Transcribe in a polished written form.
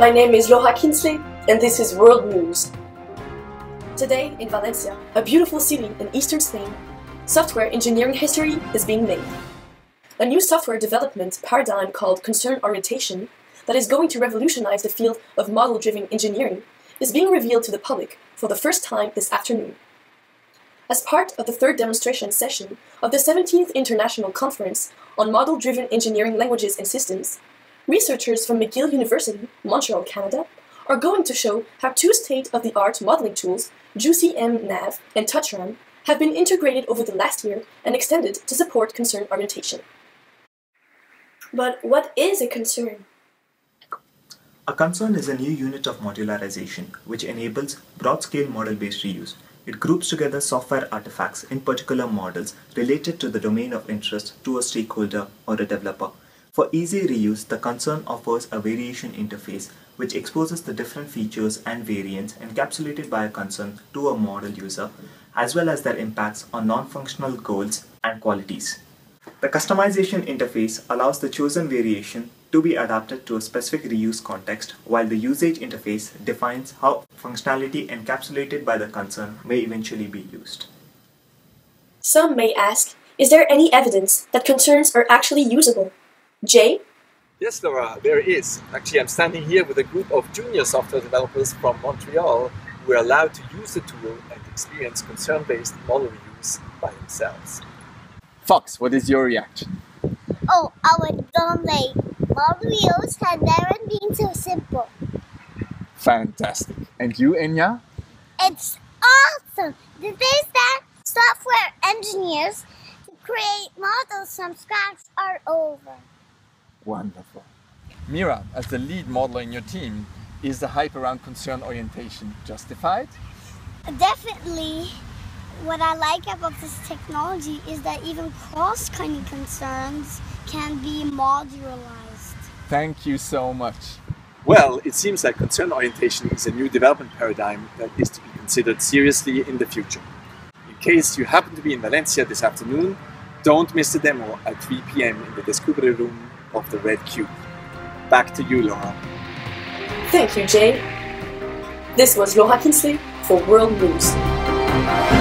My name is Laura Kienzle and this is World News. Today in Valencia, a beautiful city in eastern Spain, software engineering history is being made. A new software development paradigm called Concern Orientation that is going to revolutionize the field of model-driven engineering is being revealed to the public for the first time this afternoon. As part of the third demonstration session of the 17th International Conference on Model-Driven Engineering Languages and Systems, researchers from McGill University, Montreal, Canada, are going to show how two state-of-the-art modeling tools, JUCM Nav and TouchCORE, have been integrated over the last year and extended to support concern orientation. But what is a concern? A concern is a new unit of modularization which enables broad-scale model-based reuse. It groups together software artifacts, in particular models, related to the domain of interest to a stakeholder or a developer. For easy reuse, the concern offers a variation interface which exposes the different features and variants encapsulated by a concern to a model user, as well as their impacts on non-functional goals and qualities. The customization interface allows the chosen variation to be adapted to a specific reuse context, while the usage interface defines how functionality encapsulated by the concern may eventually be used. Some may ask, is there any evidence that concerns are actually usable? Jay? Yes, Laura, there is. Actually, I'm standing here with a group of junior software developers from Montreal who are allowed to use the tool and experience concern-based model reuse by themselves. Fox, what is your reaction? Oh, I was done late. Model reuse had never been so simple. Fantastic. And you, Enya? It's awesome! The days that software engineers create models from scratch are over. Wonderful. Mira, as the lead modeler in your team, is the hype around concern orientation justified? Definitely. What I like about this technology is that even cross-cutting concerns can be modularized. Thank you so much. Well, it seems that concern orientation is a new development paradigm that is to be considered seriously in the future. In case you happen to be in Valencia this afternoon, don't miss the demo at 3 p.m. in the Discovery Room of the Red Cube. Back to you, Laura. Thank you, Jay. This was Laura Kienzle for World News.